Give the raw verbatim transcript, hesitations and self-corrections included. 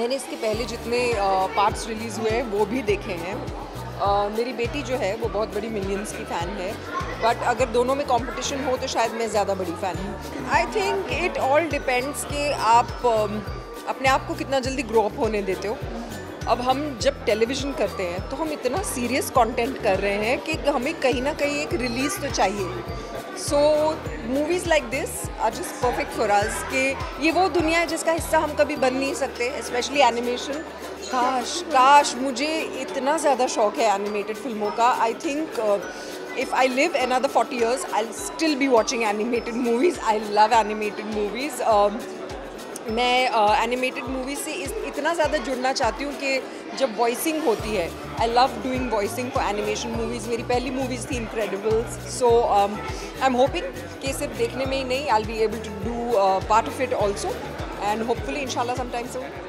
मैंने इसके पहले जितने पार्ट्स रिलीज़ हुए हैं वो भी देखे हैं। आ, मेरी बेटी जो है वो बहुत बड़ी मिनियंस की फ़ैन है, बट अगर दोनों में कंपटीशन हो तो शायद मैं ज़्यादा बड़ी फ़ैन हूँ। I think it all depends कि आप अपने आप को कितना जल्दी ग्रो अप होने देते हो। अब हम जब टेलीविज़न करते हैं तो हम इतना सीरियस कॉन्टेंट कर रहे हैं कि हमें कहीं ना कहीं एक रिलीज़ तो चाहिए। So movies like this are just perfect for us कि ये वो दुनिया है जिसका हिस्सा हम कभी बन नहीं सकते, स्पेशली एनिमेशन। काश काश मुझे इतना ज़्यादा शौक है एनिमेटेड फिल्मों का। I think if I live another forty years I will still be watching animated movies. I love animated movies. मैं एनिमेटेड uh, मूवी से इस इतना ज़्यादा जुड़ना चाहती हूँ कि जब वॉइसिंग होती है, I love doing voicing for animation movies. मेरी पहली मूवीज़ थी Incredibles. So I am hoping कि सिर्फ देखने में ही नहीं, I will be able to do part of it also and hopefully इंशाल्लाह समटाइम सून।